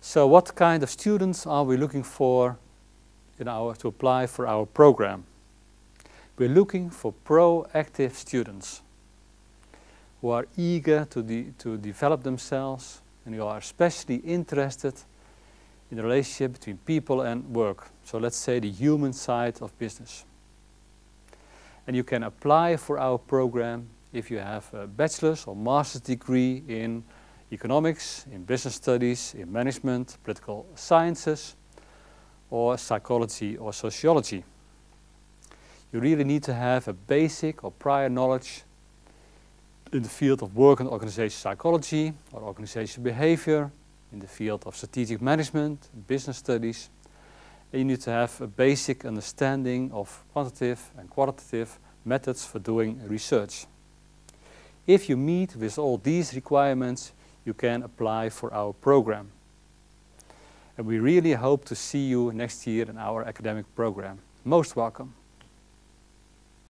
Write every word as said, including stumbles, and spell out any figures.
So what kind of students are we looking for in our, to apply for our program? We're looking for proactive students who are eager to, de to develop themselves and who are especially interested in the relationship between people and work. So let's say the human side of business. And you can apply for our program if you have a bachelor's or master's degree in economics, in business studies, in management, political sciences, or psychology or sociology. You really need to have a basic or prior knowledge in the field of work and organization psychology or organization behavior, in the field of strategic management, business studies. And you need to have a basic understanding of quantitative and qualitative methods for doing research. If you meet with all these requirements, you can apply for our program. And we really hope to see you next year in our academic program. Most welcome.